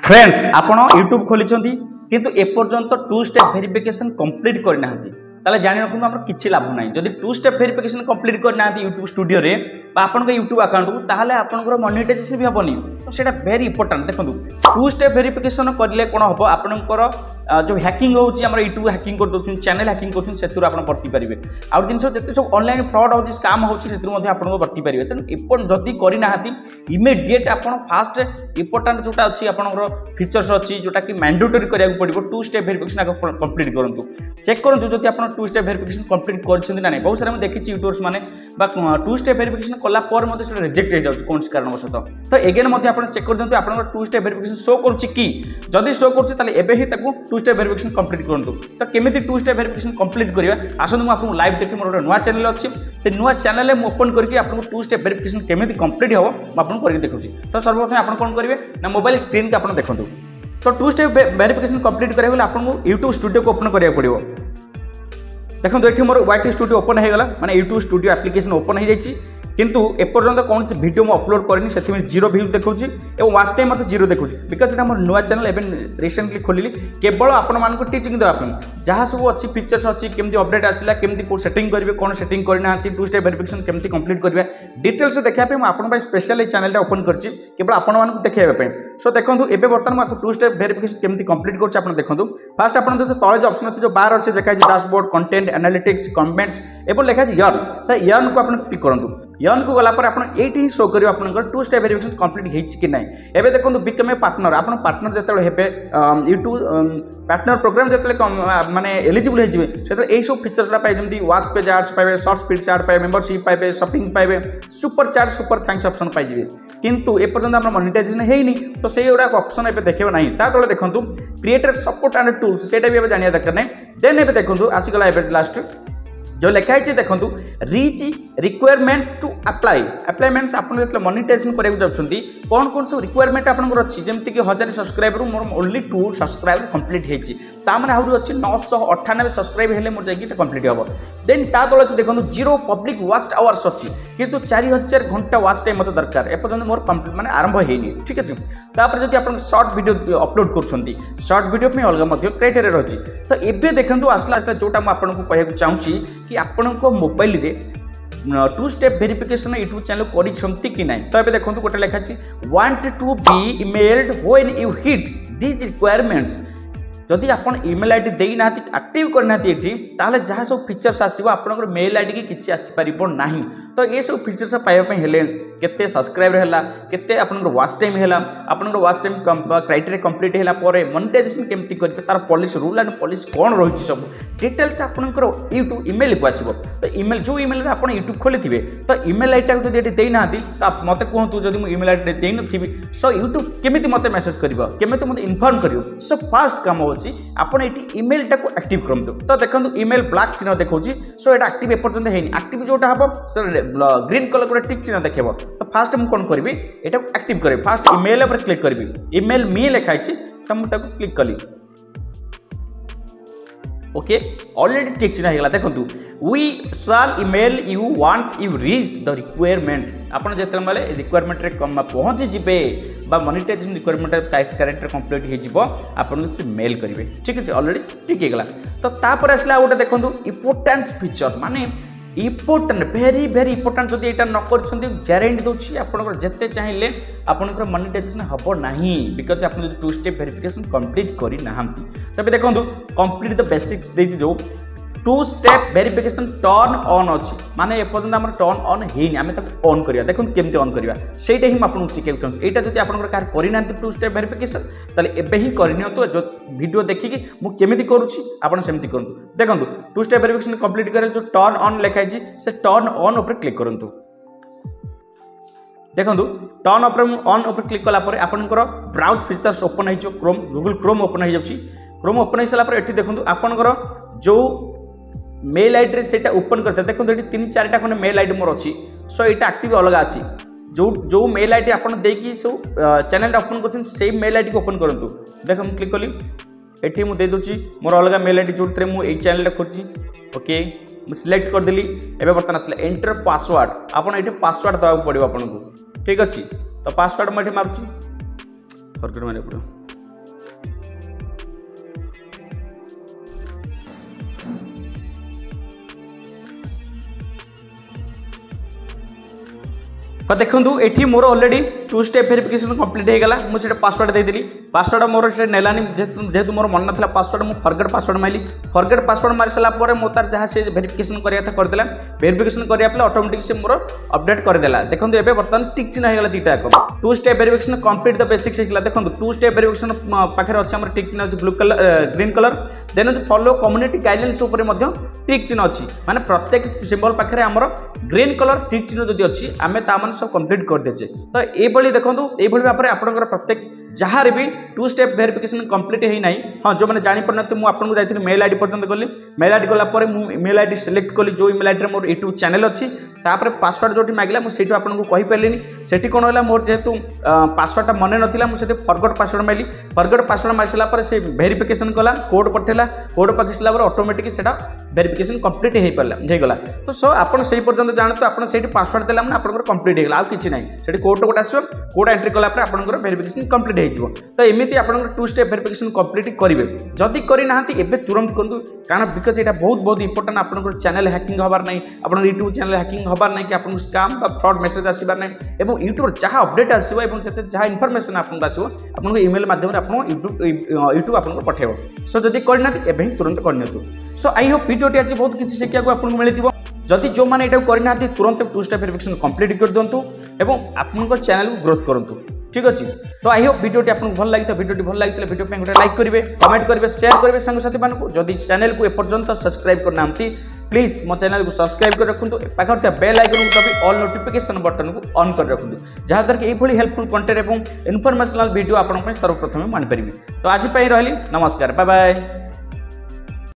Friends आपन YouTube खोली किंतु एपर्यंत टू स्टेप वेरिफिकेशन कंप्लीट करना ताले जानि रखु हमर किछि लाभ नाही। जदि टू स्टेप वेरिफिकेशन कंप्लीट करना यूट्यूब स्टूडियो रे बा आपन के यूट्यूब अकाउंट को ताले आपन को मोनेटाइजेशन भी होबनी तो सेटा वेरी इंपोर्टेंट। देखु टू स्टेप वेरिफिकेशन करले कोन होबो आपन को जो हैकिंग होउची हमर यूट्यूब हैकिंग कर दोछन चैनल हैकिंग करछन सेतुर आपन बर्ती परिबे और जिनसो जते सब ऑनलाइन फ्रॉड होउची स्कैम होउची सेतुर मध्ये आपन को बर्ती परिबे। तन इपोर्ट जदि करि नाहति इमीडिएट आपन फास्ट इंपोर्टेंट जोटा अछि आपन को फीचर्स अछि जोटा कि मैंडेटरी करिया पड़िबो टू स्टेप वेरिफिकेशन आक कंप्लीट करंतु चेक करंतु जदि आपन टू स्टेप वेरिफिकेशन कंप्लीट करछन ना नै। बहुत सारा हम देखिछि यूट्यूबर्स माने बा टू स्टेप वेरिफिकेशन कला पर मते से रिजेक्ट हो जाउ कोन कारणवश। तो एगेन मते आपन चेक कर दंतु आपन टू स्टेप वेरिफिकेशन शो करूची कि जदि शो करूची ताले एबे ही ताकू टू स्टेप वेरिफिकेशन कंप्लीट करंतु। तो केमिति टू स्टेप वेरिफिकेशन कंप्लीट करिवा आसन मु आपन लाइव देखि मोर नवा चैनल अछि से नवा चैनल में ओपन करके आपन टू स्टेप वेरिफिकेशन केमिति कंप्लीट होबो मु आपन करके देखौची। तो सर्वप्रथम आपन कोन करिवे ना मोबाइल स्क्रीन के आपन देखंतु। तो टू स्टेप वेरिफिकेशन कंप्लीट करे होला आपन YouTube स्टूडियो को ओपन करिया पड़िवो। देखो ये मोर वाइट स्टूडियो ओपन होगा मैंने यूट्यूब स्टूडियो एप्लिकेशन ओपन हो जाएगी किंतु एपर्यंत कौन से वीडियो मुझे अपलोड करनी से जीरो भ्यूज देखो और वाच टाइम मतलब जीरो देखो बिकज यहाँ मोर नुआ चैनल एवं रिसेंटली खोली केवल आपण मानक टीचिंग देवाई जहाँ सब अच्छी फीचर्स अच्छी केमती अपडेट आसला केमती को सेटिंग करेंगे कौन सेटिंग करना टू स्टेप वेरिफिकेशन केमती कंप्लीट करेंगे डिटेल्स देखापी मुझे स्पेशल चैनल ओपन करवल आपको देखापी। सो देखो एवं बर्तमान मुझे टू स्टेप वेरिफिकेशन केमती कंप्लीट कर देखो फास्ट आप तले जो ऑप्शन अच्छे जो बार अच्छे देखा डैशबोर्ड कंटेंट एनालिटिक्स कमेंट्स एवं लिखा यर्न सर यर्न को आप क्लिक करूँ यन को गला पर आपन एठी शो करियो आपन टू स्टेप वेरिफिकेशन कंप्लीट हेछि कि नै। एबे देखंतु बिकम ए पार्टनर आपन पार्टनर जतले हेबे यूट्यूब पार्टनर प्रोग्राम जतले माने एलिजिबल हेजिबे सेतले एई सब फीचर्स ला पाइ जेमति वाच पेज एड्स पाइबे शॉर्ट स्पीड एड पाइबे मेंबरशिप पाइबे शॉपिंग पाइबे super chat super thanks option पाइजिबे किंतु ए पर्यंत आपन मोनेटाइजेशन हेइनी तो सेई ओडा ऑप्शन एबे देखेबे नै। ता तले देखंतु क्रिएटर सपोर्ट एंड टूल्स सेटा भी एबे जानिया दरकार नै। देन एबे देखंतु आसी गला एबे लास्ट जो लिखा है देखो रिच रिक्वायरमेंट्स टू अप्लाई अप्लायमेंट्स आप मोनेटाइजेशन करने जाती कौन कौन सब रिक्वायरमेंट आपंकर अच्छी जमीक 1000 सब्सक्राइबर मोर ओनली 2 सब्सक्राइबर कंप्लीट होती मैंने आहरी अच्छे 998 सब्सक्राइब है मोर जाकि कंप्लीट हम देन ता तले अच्छे देखो 0 पब्लिक वाच आवर्स अच्छी कितु 4000 घंटा वाच टाइम मतलब दरकार एपर्तंत मोर कंप्लीट मैंने आरंभ होनी ठीक अच्छे। तापर जब आप सर्ट भिडियो अपलोड करर्ट भिडियो पर अलग क्राइटेरिया रही तो ये देखो आसला आसला जोटा मुझे कहूँ चाहूँगी कि आपण को मोबाइल रे two step verification YouTube channel करी ना। तो ये देखो गोटे लेखा want to be emailed when you hit these requirements जदि आपन ईमेल आईडी देना एक्टिव करना ताले जहाँ सब फीचर्स आसो आपंकर मेल आईडी की किसी आसपार ना। तो ये सब फीचर्स पाइबापे के सब्सक्राइब है वाच टाइम है आपंकर वाच टाइम क्राइटेरिया कंप्लीट है मोनेटाइजेशन केमती करेंगे तार पॉलिसी रूल एंड पॉलिसी कौन रही सब डिटेल्स आपंकर यूट्यूब इमेल को आसो। तो इमेल जो इमेल आप यूट्यूब खोली तो इमेल आईडी टाक जब देना मत कहूँ जब मुझे इमेल आईडी दे नी सो यूट्यूब केमी मत मेसेज करमी मत इनफर्म करो सो फास्ट काम हो आपन एटी इमेल टाक एक्टिव करतु। तो देखो इमेल ब्लैक चिन्ह देखो सो ये एक्टिव एपर्यंत है एक्टिव जोटा हम सर ग्रीन कलर गोटे टिक चिन्ह देखेब। तो फास्ट मुझे कौन करी ये एक्टिव करी फास्ट इमेल पर क्लिक करी इमेल मी लिखाई तो मुझे क्लिक कली ओके ऑलरेडी टिक चिन्ह होगा। देखो we shall email you once you reach the requirement आपड़ जिते मैंने रिक्वायरमेंट रे पहुँची जाए मोनेटाइजेशन रिक्वायरमेंट कैरेक्टर कंप्लीट हो से मेल करेंगे ठीक अच्छे ऑलरेडी टिक होगा। तो तापर आसला गोटे देखो इंपोर्टेंस फीचर माने इंपोर्टेंट वेरी वेरी इंपोर्टेंट जब यहाँ न कर ग्यारंटी दूसरी आपंकर जिते चाहिए आपंकर मोनेटाइजेशन हम ना बिकज आप टू स्टेप वेरिफिकेशन कंप्लीट करना। तबे देखो कंप्लीट द बेसिक्स जो two step verification turn on अच्छी माने एपर्यंत आम टर्न ऑन होनी आम ऑन करिया देखो केमती ऑन करिया सेटा ही आपको शिखा चाहिए यहाँ जब आप कहीं ना टू स्टेप वेरिफिकेशन ताले एबे ही करनी जो वीडियो देखिकी मुझे करुँची आपमती करूँ। देखो टू स्टेप वेरिफिकेशन कंप्लीट कर जो टर्न ऑन लिखाई से टर्न ऑन उपर क्लिक करूँ। देखो टर्न ऑन उपर क्लिक कलापर आपंकर ब्राउज फीचर्स ओपन हो क्रोम गूगल क्रोम ओपन हो जाए क्रोम ओपन हो सारापर ये देखो आपंकर जो मेल आईडी रे सेटा ओपन करते देखो ये 3-4 खंडे मेल आईडी मोर अच्छी सो ये एक्टिव अलग अच्छी जो जो मेल आईडी आपन देकी सो चैनल ओपन कर से मेल आईडी को ओपन करूँ। देखो मुझे क्लिक कली ये मुझे देदी मोर अलग मेल आईडी जो मुझे चैनल खोजी ओके सिलेक्ट करदेली एवं बर्तमान आसा एंटर पासवर्ड आपन ये पासवर्ड देवाक पड़ो आपन को ठीक अच्छे। तो पासवर्ड मुझे मार्च फॉरगेट मारे पड़ो तो देखो ये मोर already two step verification complete हो गला। मुझे पासवर्ड दे देली, पासवर्ड मोर नेलानी जेहेतु मोर मन ना पासवर्ड मुझे फरगेट पासवर्ड मारी। फरगेट पासवर्ड मारी सारापर मोर तार जहाँ से वेरिफिकेशन करता करदेला। वेरिफिकेशन कराया ऑटोमेटिक से मोर अपडेट करदेला। देखो ये बर्तमान टिक चिन्ह होगा दुटा एक two step verification complete the basics होगा। देखो टू स्टेप वेरिफिकेशन पाखे अच्छे आम टिक चिन्ह अच्छे blue colour green colour then follow community guidelines उपर टिक चिन्ह अच्छी माने प्रत्येक सिंबल पाखे आमर ग्रीन कलर टिक चिन्ह जो अच्छी आम ताने सब कंप्लीट करदे। तो ये देखो ये भाव में आपंकर प्रत्येक जहाँ भी टू स्टेप वेरिफिकेशन कंप्लीट होना। हाँ जो मैंने जापर ना मुझे जाती मेल आईडी पर्यटन गली। मेल आईडी गलापर मुझे मेल आईडी सिलेक्ट कली जो मेल आईडी मोर यूट्यूब चैनल अच्छी तापर पासवर्ड जो मागिला मुझे आपको कही पारे से कौन है मोर जेहेतु पासवर्डटा मन ना मुझे फरगेट पासवर्ड मारी। फरगेट पासवर्ड मारी सारापर से वेरिफिकेशन कला कोड पठेला। कोड पठे सारा पर ऑटोमेटिक वेरिफिकेशन कंप्लीट हो पाला। तो सो आप पर्यटन जानते आप पासवर्ड देला मैंने आपंकर कंप्लीट हो गला आ कि नहीं से कोड गोटे आस कोड एंट्री कलापर आपंकर वेरिफिकेशन कंप्लीट हो। तो एमती आप टू स्टेप वेरिफिकेशन कंप्लीट करेंगे जदि करना तुरंत करूँ कारण बिकज ये बहुत बहुत इंपोर्टेंट। आपंकर चैनल हैकिंग हबार नहीं, आप यूट्यूब चैनल हैकिंग हबार नहीं कि आपको स्कैम फ्रॉड मेसेज आसबार नहीं। और यूट्यूब जहाँ अपडेट आसो जिते जहाँ इनफॉरमेशन आपको आसो आपको इमेल माध्यम यूट्यूब आपको पठेब। सो जदि करना एवं ही तुरंत करनी। सो आई होप वीडियोटी आज बहुत किसी शिक्षा आपको मिली। जदि जो मैंने यहाँ करना तुरंत टू स्टेप वेरिफिकेशन कंप्लीट कर दिंतु और आपंकर चैनल को ग्रोथ करूँ। ठीक अच्छे। तो आई होप वीडियोटी आपको भल लगी। वीडियोटी भल लगी वीडियो पे गोटे लाइक करेंगे, कमेंट करेंगे, शेयर करेंगे सांगसाथी मानक। जदि चैनल को एपर्यंत सब्सक्राइब करना प्लीज मो चैनल को सब्सक्राइब कर रखु। पाखे बेल आइकन को दबी ऑल नोटिफिकेशन बटन को ऑन कर रखु जहाँद्वारा कि यही हेल्पफुल कंटेंट और इनफॉर्मेशनल वीडियो आपंप सर्वप्रथम मानिपारे। तो आज रही नमस्कार, बाय बाय।